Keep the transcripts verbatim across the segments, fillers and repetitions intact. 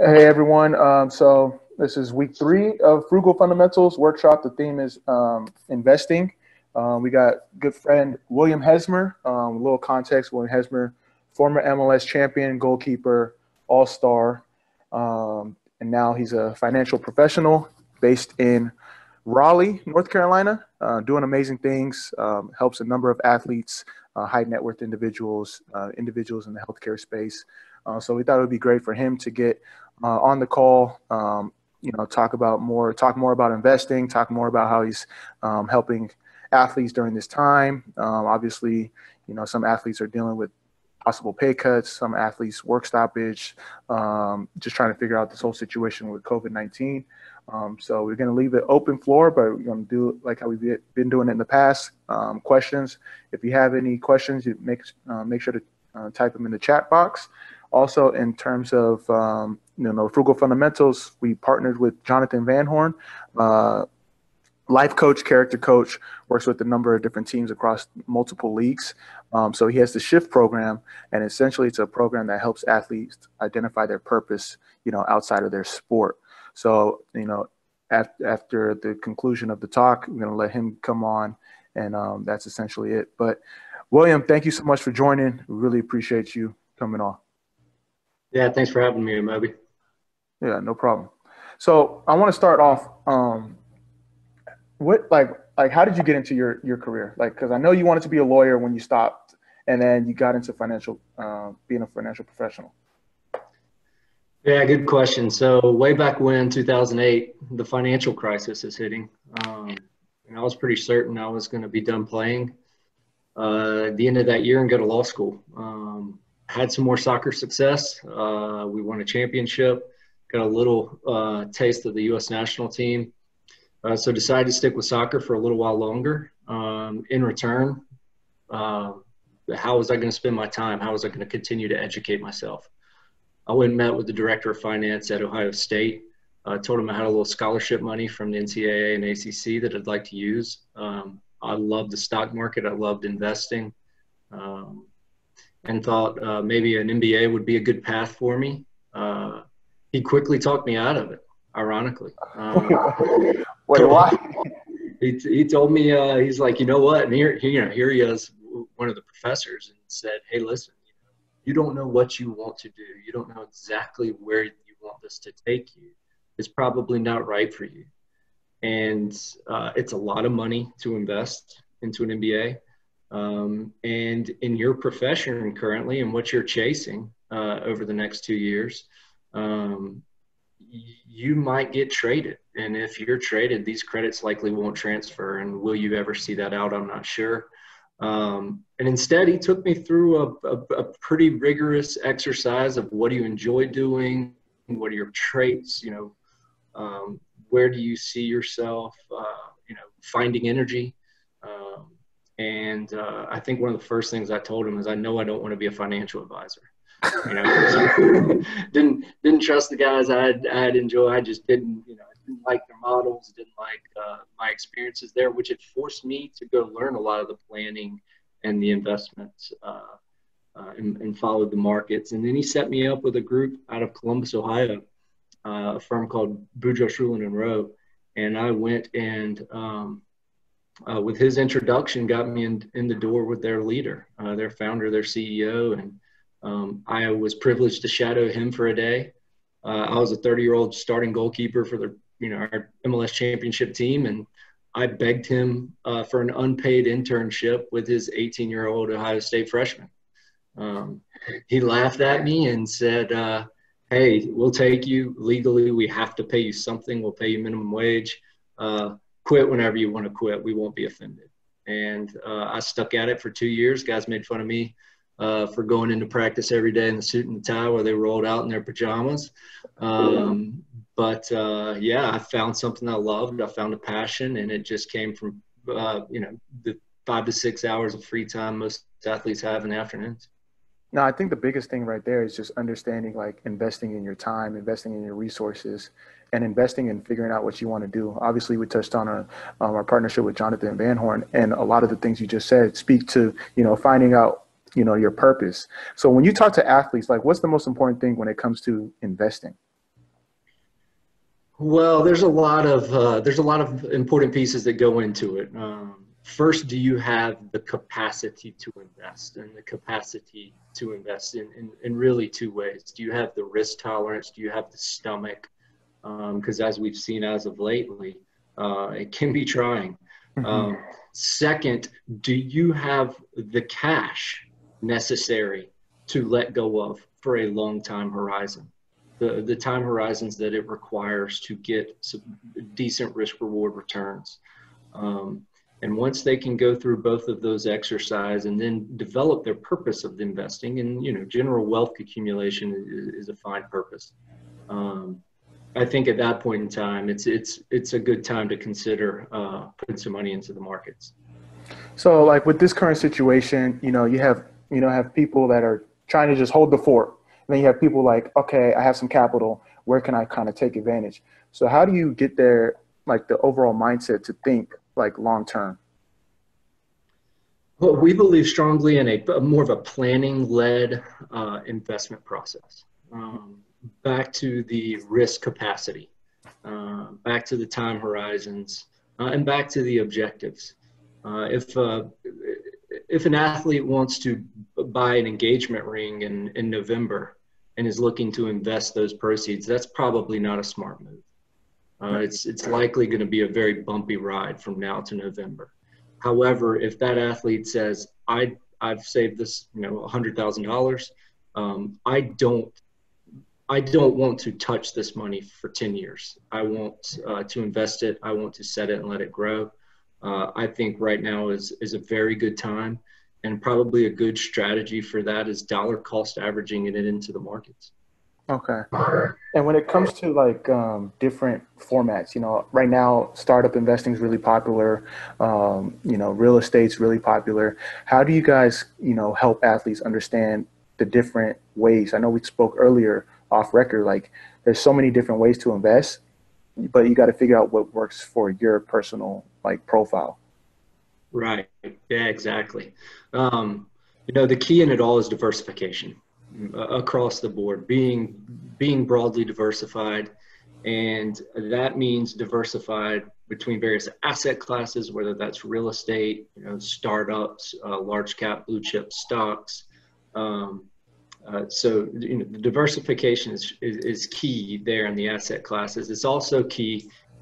Hey, everyone. Um, so this is week three of Frugal Fundamentals workshop. The theme is um, investing. Um, we got good friend William Hesmer. Um, a little context, William Hesmer, former M L S champion, goalkeeper, all-star, um, and now he's a financial professional based in Raleigh, North Carolina, uh, doing amazing things, um, helps a number of athletes, uh, high net worth individuals, uh, individuals in the healthcare space. Uh, so we thought it would be great for him to get uh, on the call, um, you know, talk about more, talk more about investing, talk more about how he's um, helping athletes during this time. Um, obviously, you know, some athletes are dealing with possible pay cuts, some athletes work stoppage, um, just trying to figure out this whole situation with COVID nineteen. Um, so we're going to leave it open floor, but we're going to do like how we've been doing it in the past. Um, questions. If you have any questions, you make, uh, make sure to uh, type them in the chat box. Also, in terms of um, you know, Frugal Fundamentals, we partnered with Jonathan Van Horn, uh, life coach, character coach, works with a number of different teams across multiple leagues. Um, so he has the SHIFT program, and essentially it's a program that helps athletes identify their purpose, you know, outside of their sport. So, you know, after, after the conclusion of the talk, we're going to let him come on, and um, that's essentially it. But William, thank you so much for joining. We really appreciate you coming on. Yeah, thanks for having me, Amobi. Yeah, no problem. So I want to start off. Um, what like like how did you get into your your career? Like, because I know you wanted to be a lawyer when you stopped, and then you got into financial, uh, being a financial professional. Yeah, good question. So way back when, two thousand eight, the financial crisis is hitting, um, and I was pretty certain I was going to be done playing uh, at the end of that year and go to law school. Um, Had some more soccer success. Uh, we won a championship, got a little uh, taste of the U S national team. Uh, so decided to stick with soccer for a little while longer. Um, in return, uh, how was I going to spend my time? How was I going to continue to educate myself? I went and met with the director of finance at Ohio State. I uh, told him I had a little scholarship money from the N C A A and A C C that I'd like to use. Um, I loved the stock market. I loved investing. Um, and thought uh, maybe an M B A would be a good path for me. Uh, he quickly talked me out of it, ironically. Um, Wait, why? He, he told me, uh, he's like, you know what? And here, you know, here he is, one of the professors, and said, hey, listen, you don't know what you want to do. You don't know exactly where you want this to take you. It's probably not right for you. And uh, it's a lot of money to invest into an M B A. Um, and in your profession currently and what you're chasing uh, over the next two years, um, you might get traded. And if you're traded, these credits likely won't transfer. And will you ever see that out? I'm not sure. Um, and instead, he took me through a, a, a pretty rigorous exercise of what do you enjoy doing? What are your traits? You know, um, where do you see yourself, uh, you know, finding energy? Um, And uh, I think one of the first things I told him is, I know I don't want to be a financial advisor. You know, didn't didn't trust the guys I'd I'd enjoy. I just didn't, you know, I didn't like their models, didn't like uh, my experiences there, which had forced me to go learn a lot of the planning and the investments, uh, uh, and, and follow the markets. And then he set me up with a group out of Columbus, Ohio, uh, a firm called Boudreaux, Shulin and Rowe, and I went and. Um, Uh, with his introduction, got me in, in the door with their leader, uh, their founder, their C E O. And um, I was privileged to shadow him for a day. Uh, I was a thirty-year-old starting goalkeeper for the, you know, our M L S championship team. And I begged him uh, for an unpaid internship with his eighteen-year-old Ohio State freshman. Um, he laughed at me and said, uh, hey, we'll take you legally. We have to pay you something. We'll pay you minimum wage. Uh, Quit whenever you want to quit. We won't be offended. And uh, I stuck at it for two years. Guys made fun of me uh, for going into practice every day in the suit and the tie where they rolled out in their pajamas. Um, but uh, yeah, I found something I loved. I found a passion, and it just came from, uh, you know, the five to six hours of free time most athletes have in the afternoons. No, I think the biggest thing right there is just understanding, like, investing in your time, investing in your resources, and investing in figuring out what you want to do. Obviously, we touched on our, um, our partnership with Jonathan Van Horn, and a lot of the things you just said speak to, you know, finding out, you know, your purpose. So when you talk to athletes, like, what's the most important thing when it comes to investing? Well, there's a lot of uh, there's a lot of important pieces that go into it. Um, first, do you have the capacity to invest? And the capacity to invest in, in, in really two ways. Do you have the risk tolerance? Do you have the stomach? Because um, as we've seen as of lately, uh, it can be trying. Mm-hmm. um, second, do you have the cash necessary to let go of for a long time horizon? The, the time horizons that it requires to get some decent risk reward returns. Um, and once they can go through both of those exercises and then develop their purpose of investing, and you know, general wealth accumulation is, is a fine purpose. Um, I think at that point in time, it's it's it's a good time to consider uh, putting some money into the markets. So, like with this current situation, you know, you have you know have people that are trying to just hold the fort, and then you have people like, okay, I have some capital, where can I kind of take advantage? So, how do you get there? Like the overall mindset to think like long term. Well, we believe strongly in a more of a planning-led uh, investment process. Um, back to the risk capacity, uh, back to the time horizons, uh, and back to the objectives. Uh, if, uh, if an athlete wants to buy an engagement ring in, in November and is looking to invest those proceeds, that's probably not a smart move. Uh, it's, it's likely going to be a very bumpy ride from now to November. However, if that athlete says, I, I've saved this, you know, one hundred thousand dollars, um, I don't I don't want to touch this money for ten years. I want uh, to invest it. I want to set it and let it grow. Uh, I think right now is, is a very good time, and probably a good strategy for that is dollar cost averaging it into the markets. Okay. And when it comes to like um, different formats, you know, right now startup investing is really popular. Um, you know, real estate's really popular. How do you guys, you know, help athletes understand the different ways? I know we spoke earlier off record, like there's so many different ways to invest, but you got to figure out what works for your personal like profile. Right. Yeah, exactly. Um, you know, the key in it all is diversification uh, across the board, being, being broadly diversified. And that means diversified between various asset classes, whether that's real estate, you know, startups, uh, large cap, blue chip stocks, um, Uh, so you know, the diversification is, is, is key there in the asset classes. It's also key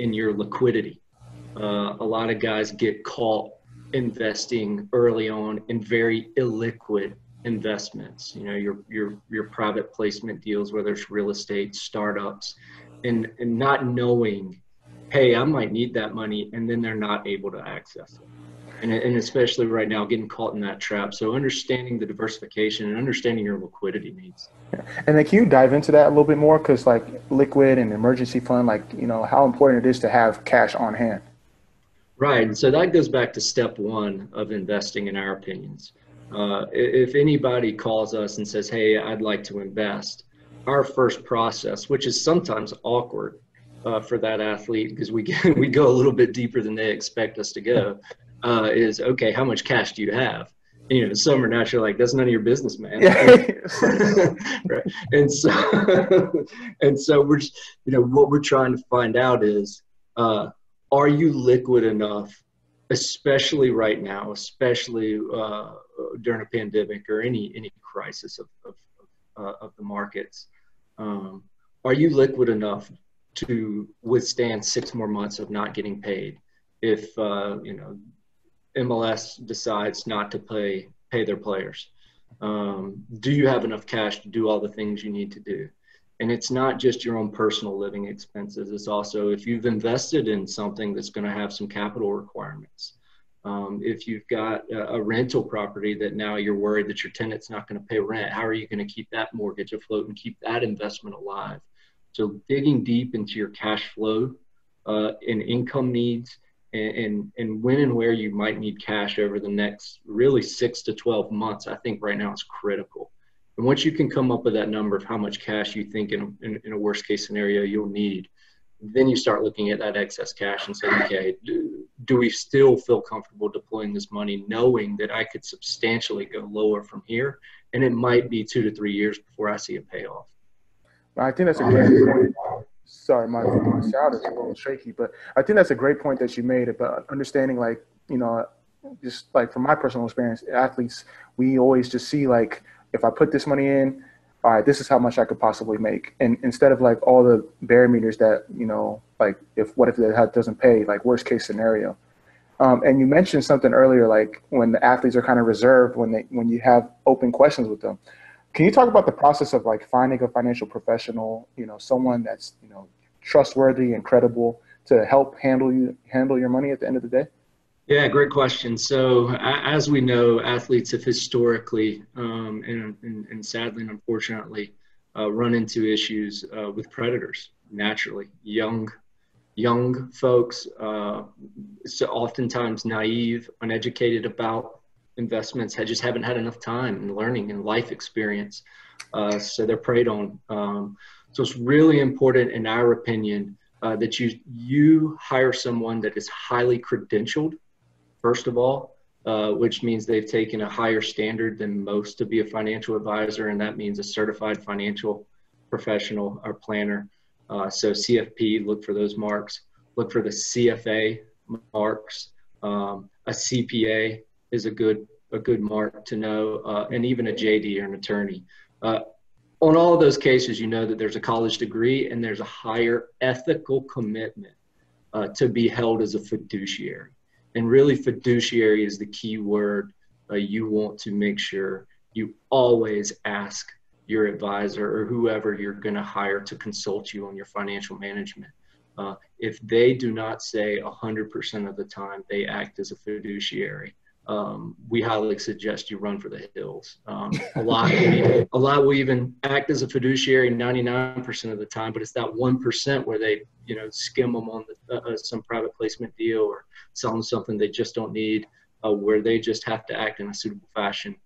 in your liquidity. Uh, a lot of guys get caught investing early on in very illiquid investments. You know, your your your private placement deals, whether it's real estate, startups, and, and not knowing, hey, I might need that money, and then they're not able to access it. And, and especially right now, getting caught in that trap. So understanding the diversification and understanding your liquidity needs. Yeah. And then can you dive into that a little bit more? Because like liquid and emergency fund, like, you know, how important it is to have cash on hand. Right. And so that goes back to step one of investing, in our opinions. Uh, if anybody calls us and says, hey, I'd like to invest, our first process, which is sometimes awkward uh, for that athlete because we, we go a little bit deeper than they expect us to go. Uh, is, okay, how much cash do you have? And, you know, some are naturally like, that's none of your business, man. Right. And so, and so we're, just, you know, what we're trying to find out is, uh, are you liquid enough, especially right now, especially uh, during a pandemic or any any crisis of of, uh, of the markets? Um, are you liquid enough to withstand six more months of not getting paid if uh, you know? M L S decides not to pay pay their players? Um, do you have enough cash to do all the things you need to do? And it's not just your own personal living expenses. It's also if you've invested in something that's going to have some capital requirements. Um, if you've got a, a rental property that now you're worried that your tenant's not going to pay rent, how are you going to keep that mortgage afloat and keep that investment alive? So digging deep into your cash flow uh, and income needs, And, and when and where you might need cash over the next really six to twelve months, I think right now is critical. And once you can come up with that number of how much cash you think in a, in, in a worst case scenario you'll need, then you start looking at that excess cash and say, okay, do, do we still feel comfortable deploying this money, knowing that I could substantially go lower from here? And it might be two to three years before I see a payoff. I think that's a great point. Sorry, my, my sound is a little shaky, but I think that's a great point that you made about understanding, like, you know, just like from my personal experience, athletes, we always just see like, if I put this money in, all right, this is how much I could possibly make. And instead of like all the barometers that, you know, like if, what if that doesn't pay, like worst case scenario. Um, and you mentioned something earlier, like when the athletes are kind of reserved, when they, when you have open questions with them. Can you talk about the process of like finding a financial professional, you know, someone that's, you know, trustworthy and credible to help handle you, handle your money at the end of the day? Yeah, great question. So as we know, athletes have historically um, and, and, and sadly and unfortunately uh, run into issues uh, with predators, naturally. Young, young folks, uh, so oftentimes naive, uneducated about investments, just haven't had enough time and learning and life experience. Uh, so they're preyed on. Um, so it's really important, in our opinion, uh, that you, you hire someone that is highly credentialed, first of all, uh, which means they've taken a higher standard than most to be a financial advisor, and that means a certified financial professional or planner. Uh, so C F P, look for those marks. Look for the C F A marks. Um, a C P A is a good a good mark to know, uh, and even a J D or an attorney. Uh, on all of those cases, you know that there's a college degree and there's a higher ethical commitment uh, to be held as a fiduciary. And really, fiduciary is the key word. Uh, you want to make sure you always ask your advisor or whoever you're going to hire to consult you on your financial management. Uh, if they do not say one hundred percent of the time they act as a fiduciary, um, we highly suggest you run for the hills. Um, a lot will even, a lot will even act as a fiduciary ninety-nine percent of the time, but it's that one percent where they, you know, skim them on the, uh, some private placement deal or sell them something they just don't need, uh, where they just have to act in a suitable fashion.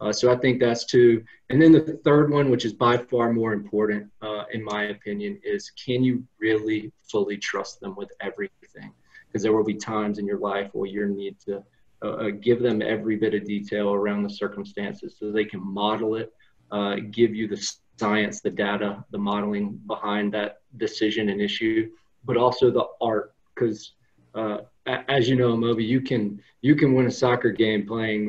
Uh, so I think that's two. And then the third one, which is by far more important, uh, in my opinion, is can you really fully trust them with everything? Because there will be times in your life where you need to Uh, give them every bit of detail around the circumstances so they can model it, uh, give you the science, the data, the modeling behind that decision and issue, but also the art. Because uh, as you know, Amobi, you can, you can win a soccer game playing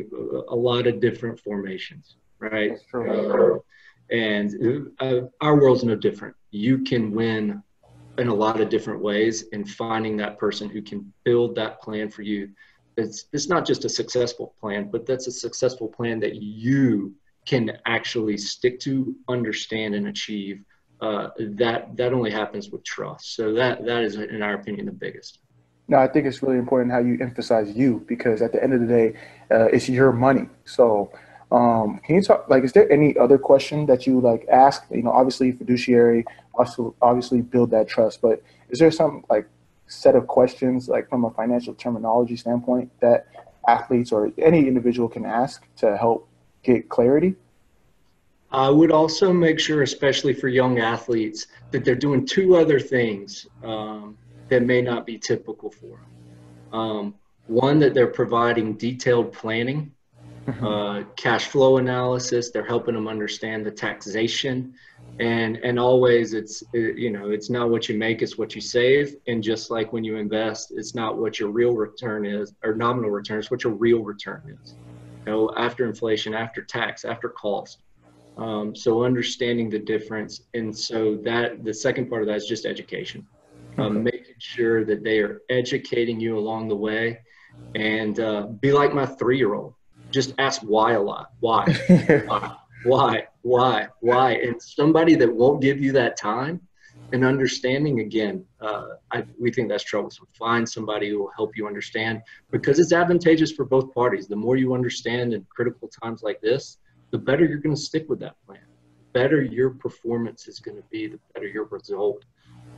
a lot of different formations, right? That's true. Uh, and uh, our world's no different. You can win in a lot of different ways, and finding that person who can build that plan for you. It's, it's not just a successful plan, but that's a successful plan that you can actually stick to, understand, and achieve. Uh, that that only happens with trust. So that that is, in our opinion, the biggest. No, I think it's really important how you emphasize you, because at the end of the day, uh, it's your money. So um, can you talk, like, is there any other question that you like ask? You know, obviously fiduciary, also obviously build that trust, but is there some like set of questions, like from a financial terminology standpoint, that athletes or any individual can ask to help get clarity? I would also make sure, especially for young athletes, that they're doing two other things um, that may not be typical for them. Um, one, that they're providing detailed planning, mm-hmm. uh, cash flow analysis. They're helping them understand the taxation. And and always, it's, you know, it's not what you make, it's what you save. And just like when you invest, it's not what your real return is or nominal return, it's what your real return is, you know, after inflation, after tax, after cost. Um, so understanding the difference. And so that the second part of that is just education, um, okay. Making sure that they are educating you along the way. And uh, be like my three-year-old, just ask why a lot, why, why. Why, why, why? And somebody that won't give you that time and understanding, again, uh, I, we think that's troublesome. Find somebody who will help you understand, because it's advantageous for both parties. The more you understand in critical times like this, the better you're going to stick with that plan. The better your performance is going to be, the better your result.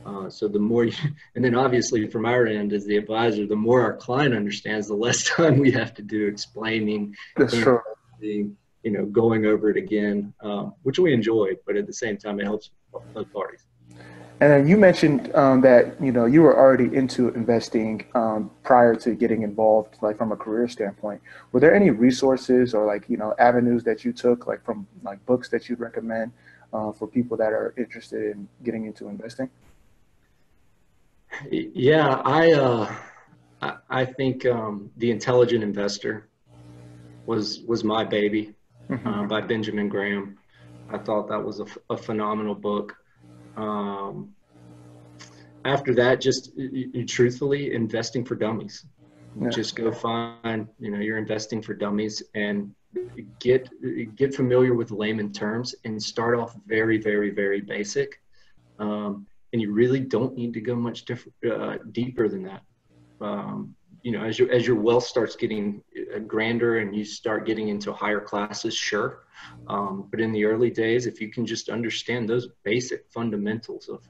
Uh, so the more, you, and then obviously from our end as the advisor, the more our client understands, the less time we have to do explaining. That's true. You know, going over it again, um, which we enjoy, but at the same time, it helps both parties. And you mentioned um, that, you know, you were already into investing um, prior to getting involved, like from a career standpoint. Were there any resources or like, you know, avenues that you took, like from like books that you'd recommend uh, for people that are interested in getting into investing? Yeah, I uh, I, I think um, The Intelligent Investor was was my baby, mm-hmm. uh, by Benjamin Graham. I thought that was a, a phenomenal book. Um, after that, just you, you, truthfully, Investing for Dummies. Yeah. Just go find, you know, you're Investing for Dummies, and get get familiar with layman terms and start off very, very, very basic. Um, and you really don't need to go much diff- uh, deeper than that. Um, you know, as your as your wealth starts getting grander and you start getting into higher classes, sure. Um, but in the early days, if you can just understand those basic fundamentals of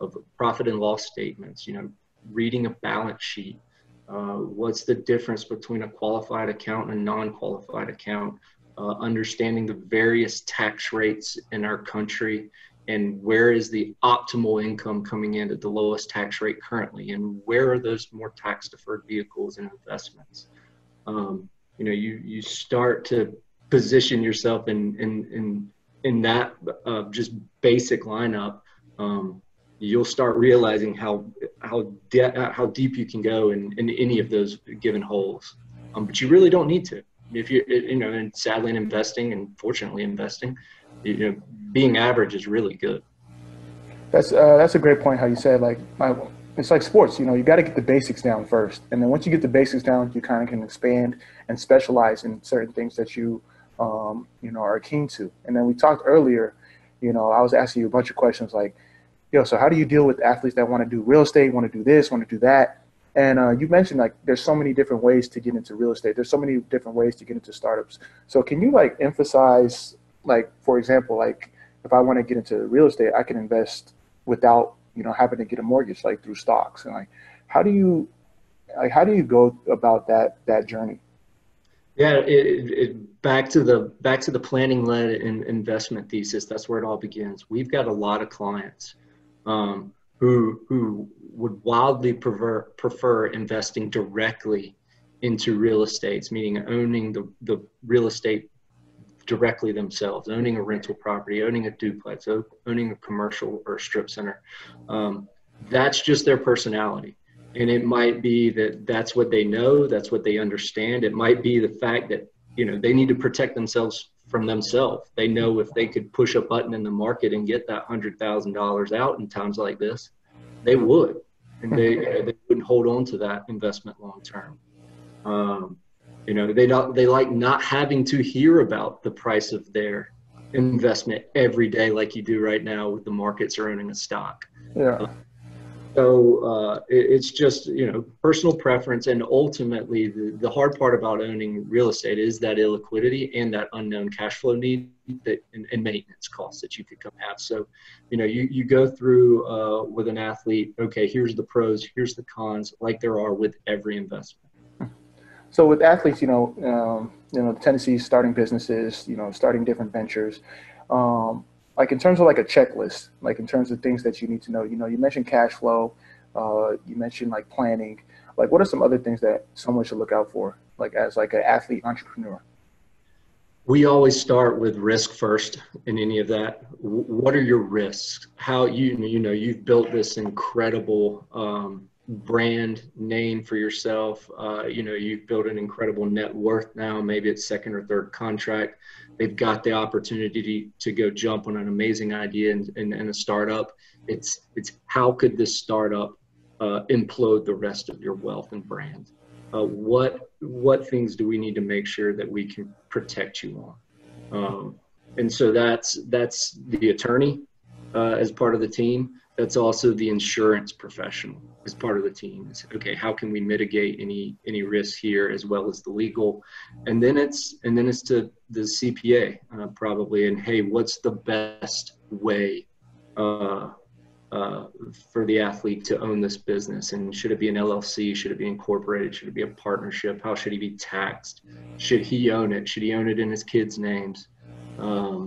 of profit and loss statements, you know, reading a balance sheet. Uh, what's the difference between a qualified account and a non-qualified account? Uh, understanding the various tax rates in our country and where is the optimal income coming in at the lowest tax rate currently, and where are those more tax-deferred vehicles and investments? Um, you know, you you start to position yourself in in in in that uh, just basic lineup. Um, you'll start realizing how how de- how deep you can go in, in any of those given holes. Um, but you really don't need to. If you you know, and sadly in investing and fortunately investing, you know, being average is really good. That's uh, that's a great point how you said, like, my, it's like sports, you know, you got to get the basics down first. And then once you get the basics down, you kind of can expand and specialize in certain things that you, um, you know, are keen to. And then we talked earlier, you know, I was asking you a bunch of questions like, yo, so how do you deal with athletes that want to do real estate, want to do this, want to do that? And uh, you mentioned, like, there's so many different ways to get into real estate. There's so many different ways to get into startups. So can you, like, emphasize, like, for example, like, if I want to get into real estate, I can invest without, you know, having to get a mortgage, like, through stocks. And, like, how do you, like, how do you go about that that journey? Yeah, it, it, back to the back to the planning-led in, investment thesis. That's where it all begins. We've got a lot of clients Um, who who would wildly prefer, prefer investing directly into real estates, meaning owning the, the real estate directly themselves, owning a rental property, owning a duplex, owning a commercial or a strip center. Um, that's just their personality. And it might be that that's what they know, that's what they understand. It might be the fact that, you know, they need to protect themselves from themselves. They know if they could push a button in the market and get that one hundred thousand dollars out in times like this, they would. And they, you know, they wouldn't hold on to that investment long term. Um, you know, they don't, they like not having to hear about the price of their investment every day like you do right now with the markets or owning a stock. Yeah. Uh, so uh, it, it's just, you know, personal preference, and ultimately the, the hard part about owning real estate is that illiquidity and that unknown cash flow need that, and, and maintenance costs that you could come have. So, you know, you, you go through uh, with an athlete, okay, here's the pros, here's the cons, like there are with every investment. So with athletes, you know, um, you know, the tendency is starting businesses, you know, starting different ventures. Um, Like in terms of like a checklist, like in terms of things that you need to know, you know, you mentioned cash flow, uh, you mentioned like planning, like what are some other things that someone should look out for, like as like an athlete entrepreneur? We always start with risk first in any of that. What are your risks? How you, you know, you've built this incredible um, brand name for yourself. Uh, you know, you've built an incredible net worth now, maybe it's second or third contract. They've got the opportunity to go jump on an amazing idea and, and, and a startup. It's it's how could this startup uh, implode the rest of your wealth and brand? Uh, what what things do we need to make sure that we can protect you on? Um, and so that's that's the attorney uh, as part of the team. That's also the insurance professional as part of the team. It's, okay, how can we mitigate any any risks here, as well as the legal, and then it's and then it's to the C P A uh, probably. And hey, what's the best way uh, uh, for the athlete to own this business? And should it be an L L C? Should it be incorporated? Should it be a partnership? How should he be taxed? Should he own it? Should he own it in his kids' names? Um,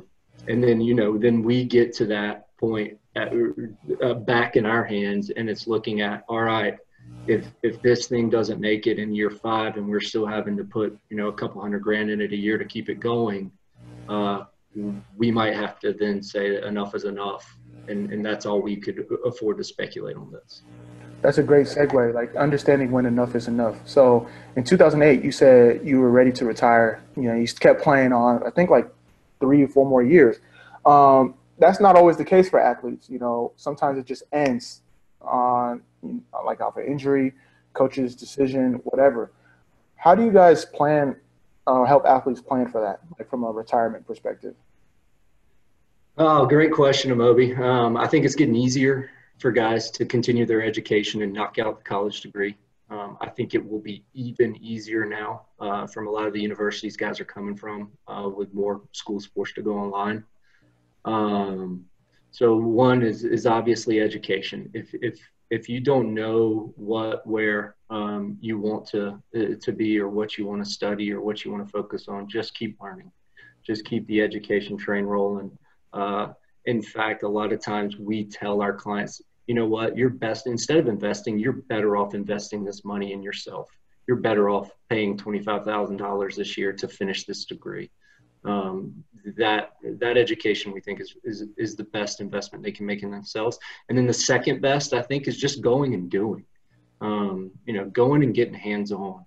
and then you know, then we get to that point. At, uh, back in our hands, and it's looking at, all right, if if this thing doesn't make it in year five and we're still having to put, you know, a couple hundred grand in it a year to keep it going, uh, we might have to then say enough is enough, and, and that's all we could afford to speculate on this. That's a great segue, like understanding when enough is enough. So in two thousand eight, you said you were ready to retire. You know, you kept playing on, I think, like three or four more years. Um, that's not always the case for athletes. You know, sometimes it just ends on, you know, like off an injury, coach's decision, whatever. How do you guys plan, uh, help athletes plan for that, like from a retirement perspective? Oh, great question, Amobi. Um, I think it's getting easier for guys to continue their education and knock out the college degree. Um, I think it will be even easier now uh, from a lot of the universities guys are coming from uh, with more schools forced to go online. Um, so one is, is obviously education. If, if, if you don't know what, where um, you want to, uh, to be or what you want to study or what you want to focus on, just keep learning. Just keep the education train rolling. Uh, in fact, a lot of times we tell our clients, you know what, you're best, instead of investing, you're better off investing this money in yourself. You're better off paying twenty-five thousand dollars this year to finish this degree. Um, that, that education we think is, is, is the best investment they can make in themselves. And then the second best, I think, is just going and doing, um, you know, going and getting hands on.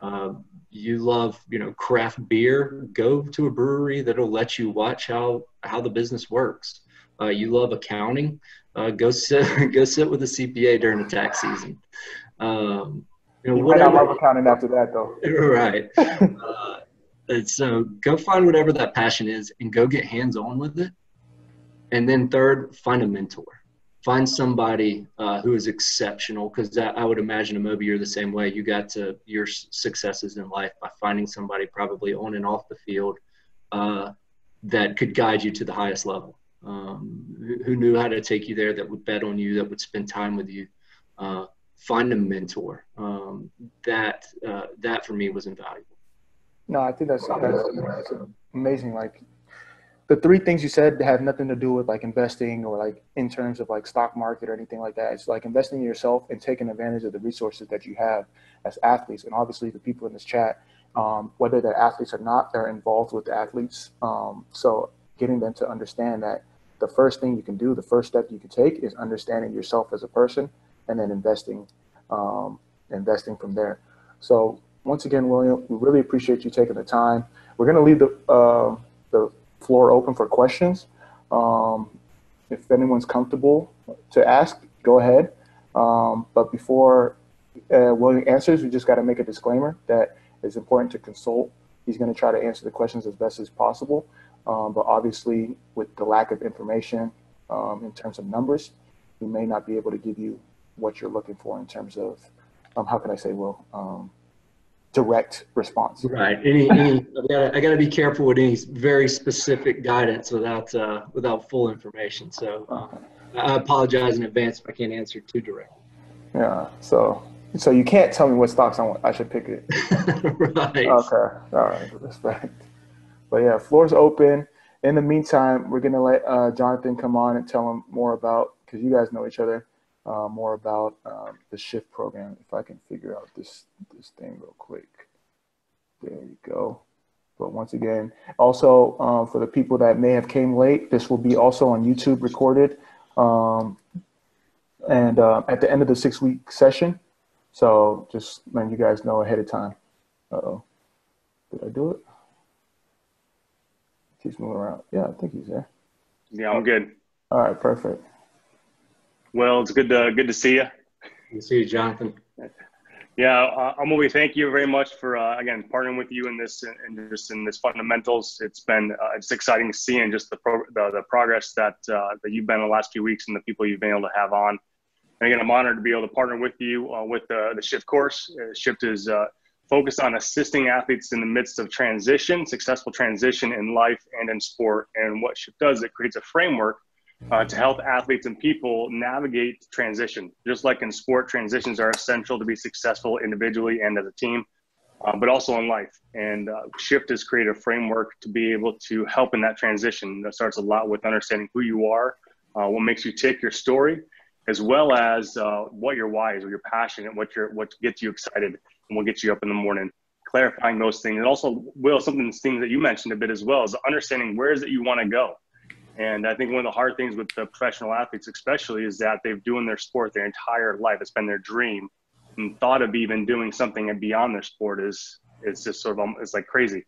Uh, you love, you know, craft beer, go to a brewery that'll let you watch how, how the business works. Uh, you love accounting, uh, go sit, go sit with a C P A during the tax season. Um, you know, you whatever, might not love accounting after that though. Right. uh, and so go find whatever that passion is and go get hands on with it. And then third, find a mentor. Find somebody uh, who is exceptional, because I would imagine, Amobi, you're the same way. You got to your successes in life by finding somebody probably on and off the field uh, that could guide you to the highest level, um, who knew how to take you there, that would bet on you, that would spend time with you. Uh, find a mentor. Um, that, uh, that for me was invaluable. No, I think that's, that's, that's amazing. Like, the three things you said have nothing to do with like investing or like in terms of like stock market or anything like that. It's like investing in yourself and taking advantage of the resources that you have as athletes. And obviously the people in this chat, um, whether they're athletes or not, they're involved with the athletes. Um, so getting them to understand that the first thing you can do, the first step you can take is understanding yourself as a person and then investing, um, investing from there. So once again, William, we really appreciate you taking the time. We're going to leave the, uh, the, floor open for questions. Um, if anyone's comfortable to ask, go ahead. Um, but before uh, William answers, we just got to make a disclaimer that it's important to consult. He's going to try to answer the questions as best as possible. Um, but obviously, with the lack of information um, in terms of numbers, we may not be able to give you what you're looking for in terms of, um, how can I say, Will? Um, direct response. Right. Any, any, I gotta, I gotta be careful with any very specific guidance without, uh, without full information. So uh, I apologize in advance if I can't answer too directly. Yeah. So, so you can't tell me what stocks I want, I should pick it. Right. Okay. All right. Respect. But yeah, floor's open. In the meantime, we're going to let uh, Jonathan come on and tell him more about, cause you guys know each other. Uh, more about um, the SHIFT program. If I can figure out this this thing real quick. There you go. But once again, also um, for the people that may have came late, this will be also on YouTube recorded um, and uh, at the end of the six week session. So just letting you guys know ahead of time. Uh-oh, did I do it? Keeps moving around. Yeah, I think he's there. Yeah, I'm good. All right, perfect. Well, it's good to, good to see you. Good to see you, Jonathan. Yeah, uh, Amobi, thank you very much for, uh, again, partnering with you in this, in this, in this fundamentals. It's been, uh, it's exciting to see, and just the, pro the, the progress that, uh, that you've been in the last few weeks and the people you've been able to have on. And again, I'm honored to be able to partner with you uh, with uh, the SHIFT course. Uh, SHIFT is uh, focused on assisting athletes in the midst of transition, successful transition in life and in sport. And what SHIFT does, it creates a framework Uh, to help athletes and people navigate transition. Just like in sport, transitions are essential to be successful individually and as a team, uh, but also in life. And uh, SHIFT has created a framework to be able to help in that transition. That starts a lot with understanding who you are, uh, what makes you tick, your story, as well as uh, what your why is, or your passion, and what your what gets you excited and what gets you up in the morning. Clarifying those things, and also, Will, some of the things that you mentioned a bit as well is understanding where is it you want to go. And I think one of the hard things with the professional athletes, especially, is that they've doing their sport their entire life. It's been their dream, and thought of even doing something and beyond their sport is, it's just sort of, it's like crazy.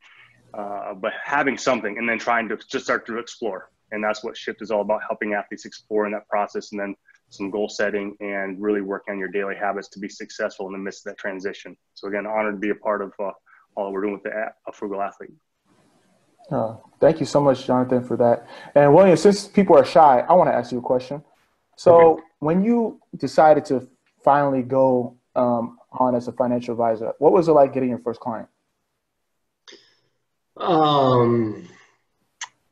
Uh, but having something and then trying to just start to explore. And that's what SHIFT is all about, helping athletes explore in that process, and then some goal setting and really working on your daily habits to be successful in the midst of that transition. So again, honored to be a part of uh, all that we're doing with the A Frugal Athlete. Uh, thank you so much, Jonathan, for that. And William, since people are shy, I want to ask you a question. So okay. When you decided to finally go um, on as a financial advisor, what was it like getting your first client? Um,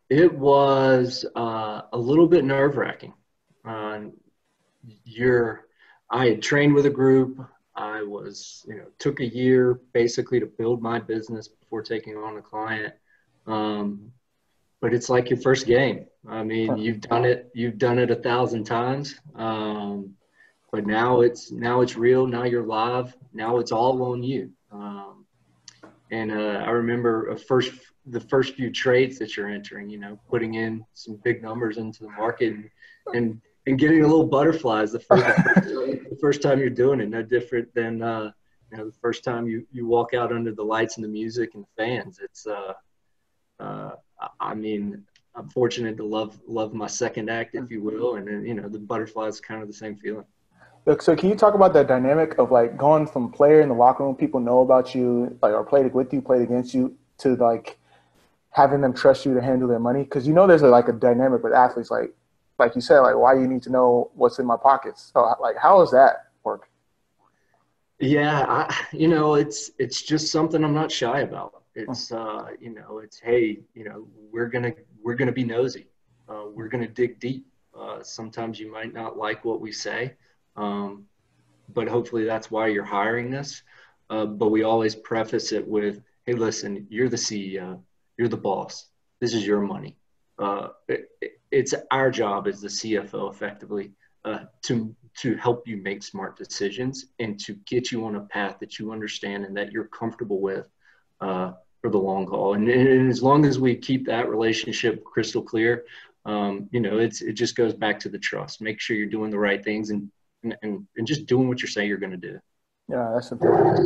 it was uh, a little bit nerve-wracking. Uh, you're, I had trained with a group. I was, you know, took a year basically to build my business before taking on a client. Um, but it's like your first game. I mean, you've done it, you've done it a thousand times. Um, but now it's, now it's real. Now you're live. Now it's all on you. Um, and, uh, I remember a first, the first few trades that you're entering, you know, putting in some big numbers into the market and, and, and getting a little butterflies the first, the first time you're doing it. No different than, uh, you know, the first time you, you walk out under the lights and the music and the fans. It's, uh, Uh, I mean, I'm fortunate to love love my second act, if you will, and then, you know, the butterfly is kind of the same feeling. Look, so can you talk about that dynamic of like going from player in the locker room, people know about you, like, or played with you, played against you, to like having them trust you to handle their money? Because you know there's a, like a dynamic with athletes, like like you said, like why do you need to know what's in my pockets? So like, how does that work? Yeah, I, you know, it's it's just something I'm not shy about. It's, uh, you know, it's, hey, you know, we're going to, we're going to be nosy. Uh, we're going to dig deep. Uh, sometimes you might not like what we say, um, but hopefully that's why you're hiring us. Uh, but we always preface it with, hey, listen, you're the C E O, you're the boss. This is your money. Uh, it, it's our job as the C F O effectively uh, to, to help you make smart decisions and to get you on a path that you understand and that you're comfortable with, uh, for the long haul. And, and as long as we keep that relationship crystal clear, um, you know, it's, it just goes back to the trust. Make sure you're doing the right things and, and, and just doing what you're saying you're going to do. Yeah, that's important,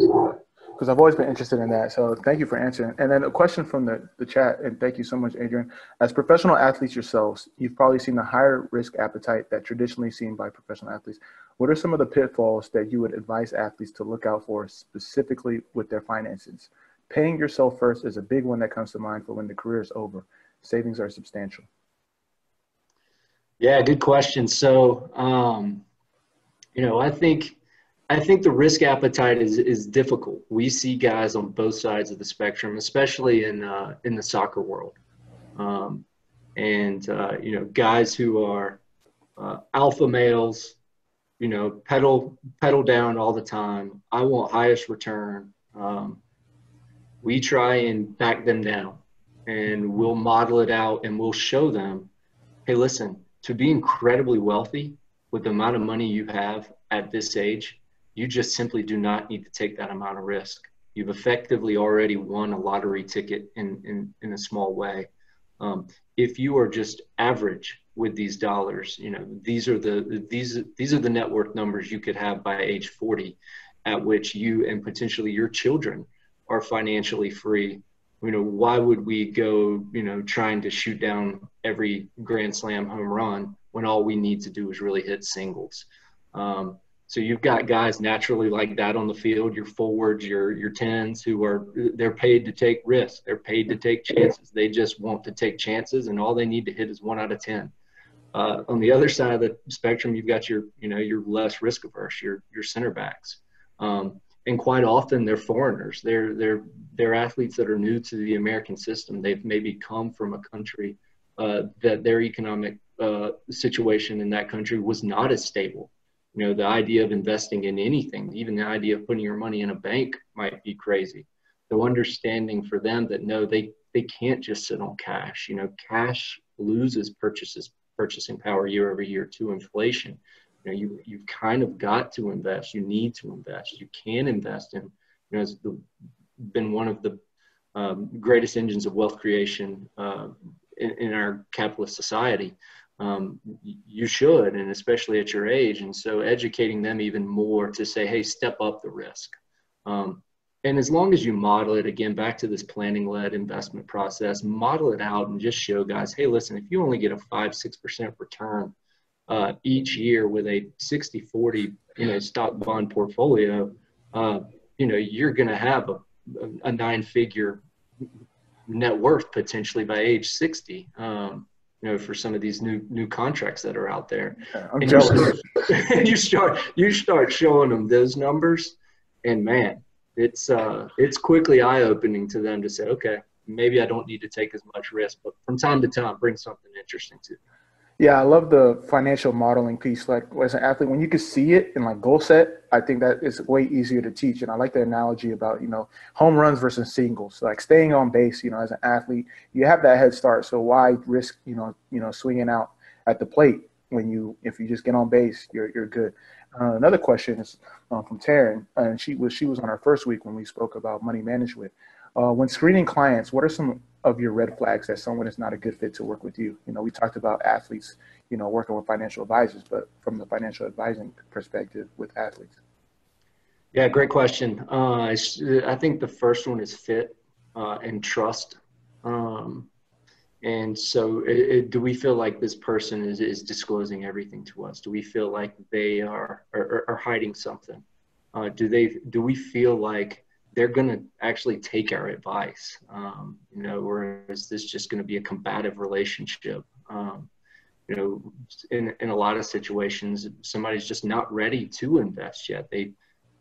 because I've always been interested in that. So thank you for answering. And then a question from the, the chat, and thank you so much, Adrian. As professional athletes yourselves, you've probably seen a higher risk appetite that traditionally seen by professional athletes. What are some of the pitfalls that you would advise athletes to look out for specifically with their finances? Paying yourself first is a big one that comes to mind for when the career is over. Savings are substantial. Yeah, good question. So, um, you know, I think, I think the risk appetite is, is difficult. We see guys on both sides of the spectrum, especially in, uh, in the soccer world. Um, and, uh, you know, guys who are uh, alpha males, you know, pedal, pedal down all the time. I want highest return. Um, We try and back them down, and we'll model it out and we'll show them, hey, listen, to be incredibly wealthy with the amount of money you have at this age, you just simply do not need to take that amount of risk. You've effectively already won a lottery ticket in, in, in a small way. Um, if you are just average with these dollars, you know, these are the, these, these are the net worth numbers you could have by age forty, at which you and potentially your children are financially free. You know, why would we go, you know, trying to shoot down every grand slam home run when all we need to do is really hit singles? Um, so you've got guys naturally like that on the field, your forwards, your, your tens, who are, they're paid to take risks. They're paid to take chances. They just want to take chances, and all they need to hit is one out of ten. Uh, on the other side of the spectrum, you've got your, you know, your less risk averse, your, your center backs. Um, And quite often they're foreigners. They're, they're, they're athletes that are new to the American system. They've maybe come from a country uh, that their economic uh, situation in that country was not as stable. You know, the idea of investing in anything, even the idea of putting your money in a bank might be crazy. So understanding for them that, no, they, they can't just sit on cash. You know, cash loses purchases, purchasing power year over year to inflation. You know, you, you've kind of got to invest. You need to invest. You can invest in, you know, it's the, been one of the um, greatest engines of wealth creation uh, in, in our capitalist society. Um, you should, and especially at your age. And so educating them even more to say, hey, step up the risk. Um, and as long as you model it, again, back to this planning-led investment process, model it out and just show guys, hey, listen, if you only get a five, six percent return uh, each year with a sixty forty, you know, stock bond portfolio, uh, you know, you're going to have a, a nine-figure net worth potentially by age sixty. Um, you know, for some of these new new contracts that are out there. Yeah, I'm and jealous. You start, and you start you start showing them those numbers, and man, it's uh it's quickly eye-opening to them to say, okay, maybe I don't need to take as much risk, but from time to time bring something interesting to them. Yeah, I love the financial modeling piece. Like as an athlete, when you can see it in like goal set, I think that it's way easier to teach. And I like the analogy about, you know, home runs versus singles, like staying on base, you know, as an athlete, you have that head start. So why risk, you know, you know, swinging out at the plate when you, if you just get on base, you're, you're good. Uh, another question is uh, from Taryn, and she was, she was on our first week when we spoke about money management. Uh, when screening clients, what are some of your red flags that someone is not a good fit to work with you? You know, we talked about athletes, you know, working with financial advisors, but from the financial advising perspective with athletes. Yeah, great question. Uh, I think the first one is fit uh, and trust. Um, and so it, it, do we feel like this person is, is disclosing everything to us? Do we feel like they are, are, are hiding something? Uh, do they, do we feel like they're going to actually take our advice, um, you know, or is this just going to be a combative relationship? Um, you know, in, in a lot of situations, somebody's just not ready to invest yet. They,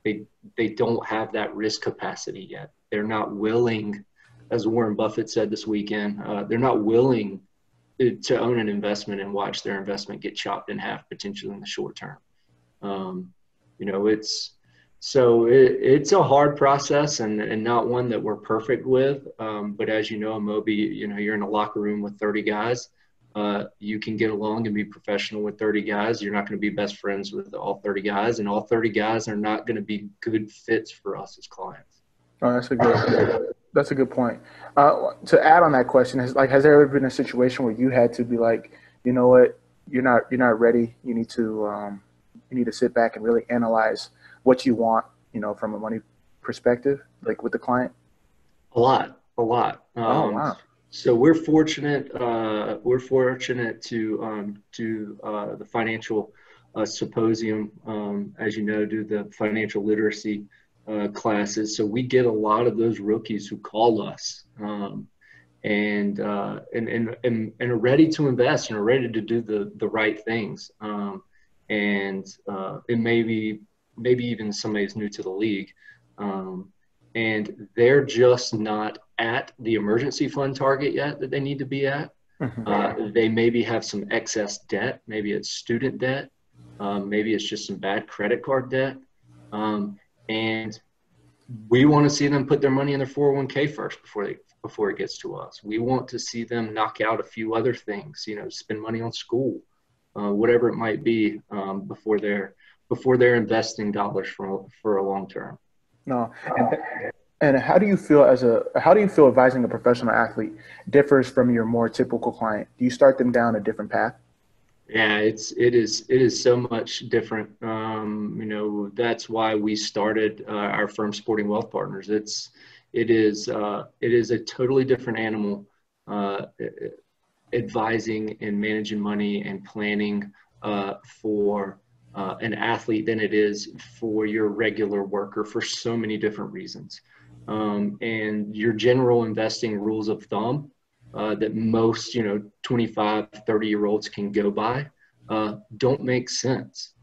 they, they don't have that risk capacity yet. They're not willing, as Warren Buffett said this weekend, uh, they're not willing to, to own an investment and watch their investment get chopped in half, potentially in the short term. Um, you know, it's, So it, it's a hard process and, and not one that we're perfect with. Um, but as you know, Amobi, you know, you're in a locker room with thirty guys. Uh, you can get along and be professional with thirty guys. You're not going to be best friends with all thirty guys, and all thirty guys are not going to be good fits for us as clients. Oh, that's a good, that's a good point. Uh, to add on that question, is like, has there ever been a situation where you had to be like, you know what, you're not, you're not ready. You need to, um, you need to sit back and really analyze what you want, you know, from a money perspective, like with the client? A lot, a lot. Um, oh, wow. So we're fortunate, uh, we're fortunate to um, do uh, the financial uh, symposium, um, as you know, do the financial literacy uh, classes. So we get a lot of those rookies who call us um, and, uh, and, and, and, and are ready to invest and are ready to do the, the right things. Um, and uh, it may be, maybe even somebody's new to the league, um, and they're just not at the emergency fund target yet that they need to be at. Mm-hmm. Uh, they maybe have some excess debt. Maybe it's student debt. Um, maybe it's just some bad credit card debt. Um, and we want to see them put their money in their four oh one K first before they, before it gets to us. We want to see them knock out a few other things, you know, spend money on school, uh, whatever it might be, um, before they're, before they're investing dollars for, for a long term. No. And, and how do you feel as a, how do you feel advising a professional athlete differs from your more typical client? Do you start them down a different path? Yeah, it's, it is, it is so much different. Um, you know, that's why we started uh, our firm Sporting Wealth Partners. It's, it is, uh, it is a totally different animal, uh, advising and managing money and planning uh, for, Uh, an athlete than it is for your regular worker for so many different reasons. Um, and your general investing rules of thumb uh, that most, you know, twenty-five, thirty year olds can go by uh, don't make sense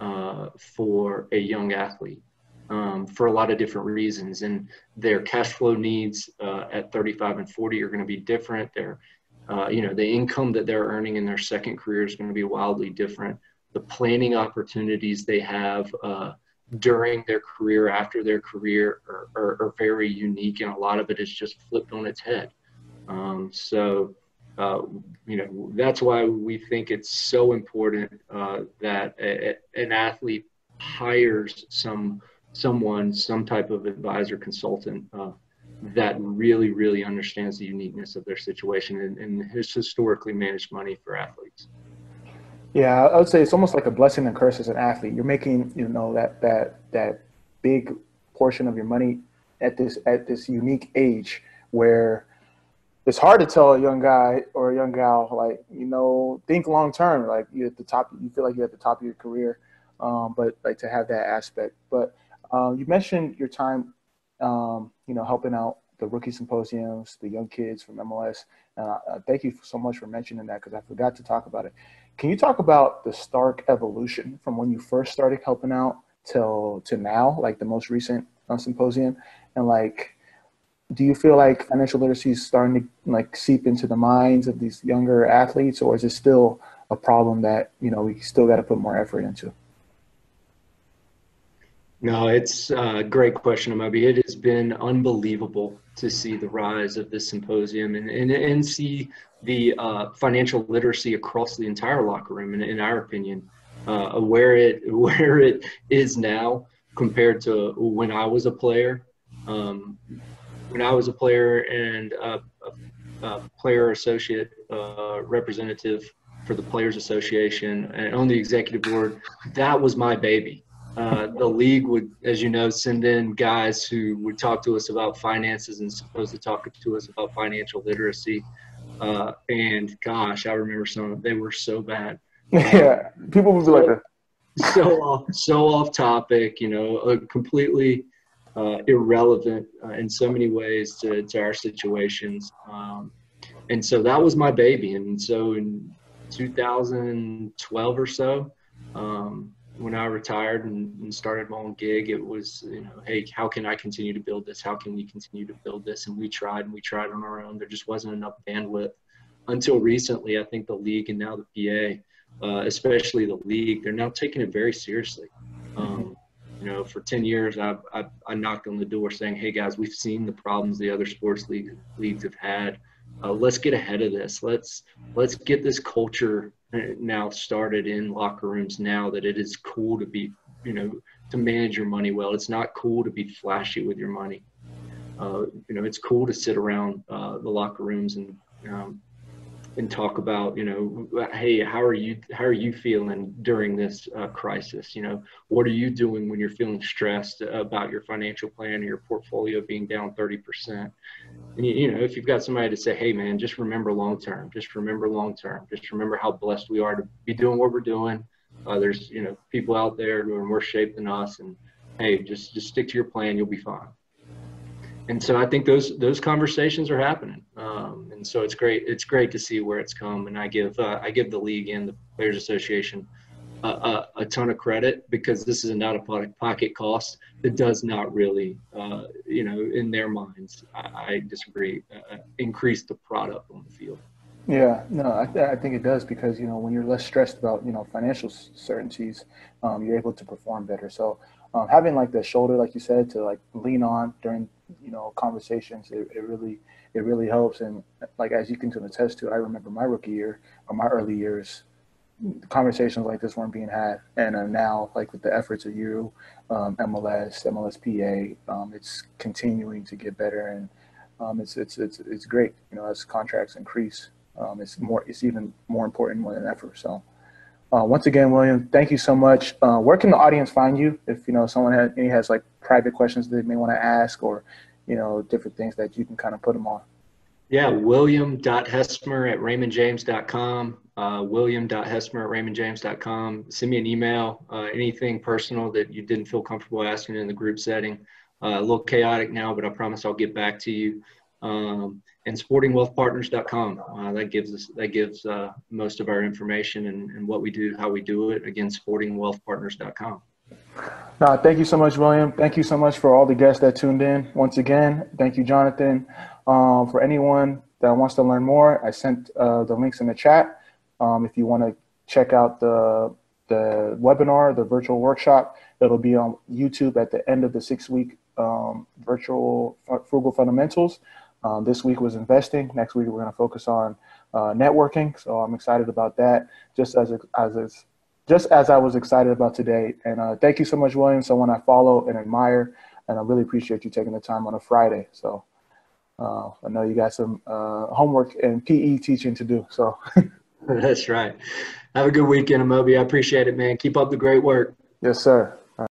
uh, for a young athlete um, for a lot of different reasons. And their cash flow needs uh, at thirty-five and forty are going to be different. Their, uh, you know, the income that they're earning in their second career is going to be wildly different. The planning opportunities they have uh, during their career, after their career, are, are, are very unique, and a lot of it is just flipped on its head. Um, so, uh, you know, that's why we think it's so important uh, that a, a, an athlete hires some someone, some type of advisor, consultant, uh, that really, really understands the uniqueness of their situation and, and has historically managed money for athletes. Yeah, I would say it's almost like a blessing and curse as an athlete. You're making, you know, that that that big portion of your money at this at this unique age where it's hard to tell a young guy or a young gal, like, you know, think long term. Like, you're at the top, you feel like you're at the top of your career, um, but like to have that aspect. But um, you mentioned your time, um, you know, helping out the rookie symposiums, the young kids from M L S. Uh, thank you so much for mentioning that because I forgot to talk about it. Can you talk about the stark evolution from when you first started helping out till to now, like the most recent uh, symposium? And like, do you feel like financial literacy is starting to like seep into the minds of these younger athletes, or is it still a problem that, you know, we still got to put more effort into? No, it's a great question, Amobi. It has been unbelievable to see the rise of this symposium and, and, and see the uh, financial literacy across the entire locker room, in, in our opinion, uh, where it where it is now compared to when I was a player. Um, when I was a player and a, a, a player associate uh, representative for the Players Association and on the executive board, that was my baby. Uh, the league would, as you know, send in guys who would talk to us about finances and supposed to talk to us about financial literacy. Uh, and gosh, I remember some of them. They were so bad. Yeah, um, people would be like that. So off, so off topic, you know, uh, completely uh, irrelevant uh, in so many ways to, to our situations. Um, and so that was my baby. And so in two thousand twelve or so, um, when I retired and, and started my own gig, it was, you know, hey, how can I continue to build this? How can we continue to build this? And we tried and we tried on our own. There just wasn't enough bandwidth until recently. I think the league and now the P A, uh, especially the league, they're now taking it very seriously. Um, you know, for ten years, I, I, I knocked on the door saying, hey guys, we've seen the problems the other sports league, leagues have had. Uh, let's get ahead of this. Let's, let's get this culture now started in locker rooms now that it is cool to be, you know, to manage your money well. It's not cool to be flashy with your money. Uh, you know, it's cool to sit around uh, the locker rooms and um, and talk about, you know, hey, how are you how are you feeling during this uh, crisis? You know, what are you doing when you're feeling stressed about your financial plan or your portfolio being down thirty percent? And, you know, if you've got somebody to say, hey man, just remember long term, just remember long term, just remember how blessed we are to be doing what we're doing. Uh, there's, you know, people out there who are in worse shape than us, and hey, just just stick to your plan, you'll be fine. And so I think those those conversations are happening, um, and so it's great. It's great to see where it's come, and I give uh, I give the league and the Players Association a, a, a ton of credit because this is not a pocket cost. It does not really, uh, you know, in their minds, I, I disagree, uh, increase the product on the field. Yeah, no, I, th I think it does because, you know, when you're less stressed about, you know, financial certainties, um, you're able to perform better. So um, having like the shoulder, like you said, to like lean on during, you know, conversations, it, it really, it really helps. And like, as you can attest to, I remember my rookie year or my early years, conversations like this weren't being had. And uh, now, like with the efforts of you, um, M L S, M L S P A, um, it's continuing to get better, and um, it's, it's, it's, it's great. You know, as contracts increase, um, it's more, it's even more important more than ever. So uh, once again, William, thank you so much. Uh, where can the audience find you? If, you know, someone has, any has like private questions that they may want to ask, or, you know, different things that you can kind of put them on. Yeah, william dot hesmer at raymond james dot com, uh, william dot hesmer at raymond james dot com. Send me an email, uh, anything personal that you didn't feel comfortable asking in the group setting. Uh, a little chaotic now, but I promise I'll get back to you. Um, and sporting wealth partners dot com, uh, that gives us, that gives uh, most of our information and, and what we do, how we do it. Again, sporting wealth partners dot com. No, thank you so much, William. Thank you so much for all the guests that tuned in. Once again, thank you, Jonathan. Um, for anyone that wants to learn more, I sent uh, the links in the chat. Um, if you want to check out the, the webinar, the virtual workshop, it'll be on YouTube at the end of the six-week um, virtual Frugal Fundamentals. Um, this week was investing. Next week we're going to focus on uh, networking. So I'm excited about that, just as a, as a Just as I was excited about today. And uh, thank you so much, William, someone I follow and admire, and I really appreciate you taking the time on a Friday. So Uh, I know you got some uh, homework and P E teaching to do. So that's right. Have a good weekend, Amobi. I appreciate it, man. Keep up the great work. Yes, sir.